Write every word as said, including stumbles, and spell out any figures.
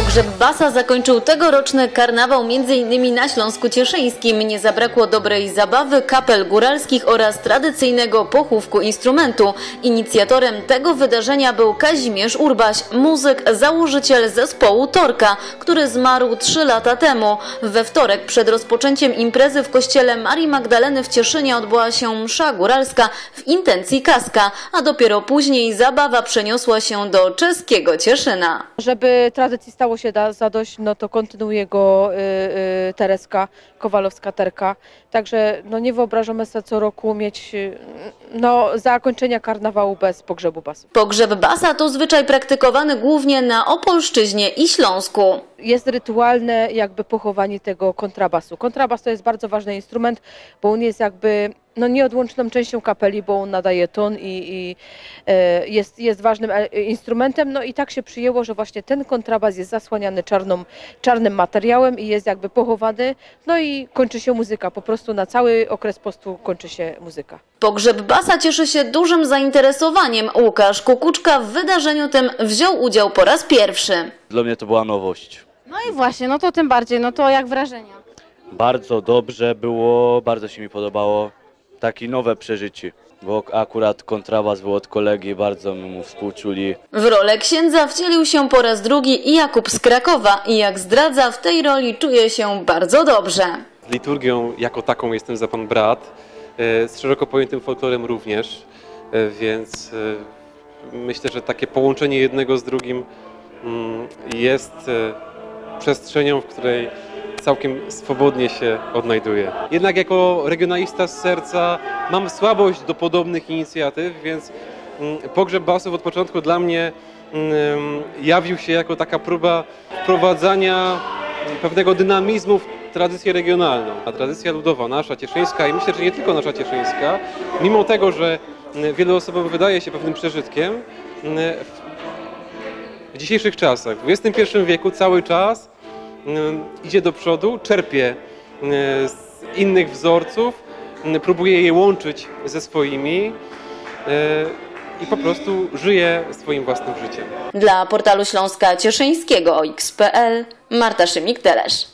Pogrzeb Basa zakończył tegoroczny karnawał m.in. na Śląsku Cieszyńskim. Nie zabrakło dobrej zabawy, kapel góralskich oraz tradycyjnego pochówku instrumentu. Inicjatorem tego wydarzenia był Kazimierz Urbaś, muzyk, założyciel zespołu Torka, który zmarł trzy lata temu. We wtorek przed rozpoczęciem imprezy w kościele Marii Magdaleny w Cieszynie odbyła się msza góralska w intencji kaska, a dopiero później zabawa przeniosła się do czeskiego Cieszyna. Żeby tradycji stało się zadość, no to kontynuuje go y, y, Tereska Kowalowska-Terka. Także no nie wyobrażamy sobie co roku mieć y, no, zakończenia karnawału bez pogrzebu basów. Pogrzeb basa to zwyczaj praktykowany głównie na Opolszczyźnie i Śląsku. Jest rytualne jakby pochowanie tego kontrabasu. Kontrabas to jest bardzo ważny instrument, bo on jest jakby no nieodłączną częścią kapeli, bo on nadaje ton i, i e, jest, jest ważnym instrumentem. No i tak się przyjęło, że właśnie ten kontrabas jest zasłaniany czarną, czarnym materiałem i jest jakby pochowany. No i kończy się muzyka. Po prostu na cały okres postu kończy się muzyka. Pogrzeb basa cieszy się dużym zainteresowaniem. Łukasz Kukuczka w wydarzeniu tym wziął udział po raz pierwszy. Dla mnie to była nowość. No i właśnie, no to tym bardziej, no to jak wrażenia? Bardzo dobrze było, bardzo się mi podobało. Takie nowe przeżycie, bo akurat kontrabas był od kolegi, bardzo mu współczuli. W rolę księdza wcielił się po raz drugi Jakub z Krakowa i jak zdradza, w tej roli czuje się bardzo dobrze. Z liturgią jako taką jestem za pan brat, z szeroko pojętym folklorem również, więc myślę, że takie połączenie jednego z drugim jest przestrzenią, w której całkiem swobodnie się odnajduje. Jednak jako regionalista z serca mam słabość do podobnych inicjatyw, więc pogrzeb basów od początku dla mnie jawił się jako taka próba wprowadzania pewnego dynamizmu w tradycję regionalną. A tradycja ludowa nasza, cieszyńska i myślę, że nie tylko nasza cieszyńska, mimo tego, że wielu osobom wydaje się pewnym przeżytkiem, w dzisiejszych czasach, w dwudziestym pierwszym wieku cały czas idzie do przodu, czerpie z innych wzorców, próbuje je łączyć ze swoimi i po prostu żyje swoim własnym życiem. Dla portalu Śląska Cieszyńskiego O X kropka P L Marta Szymik-Telesz.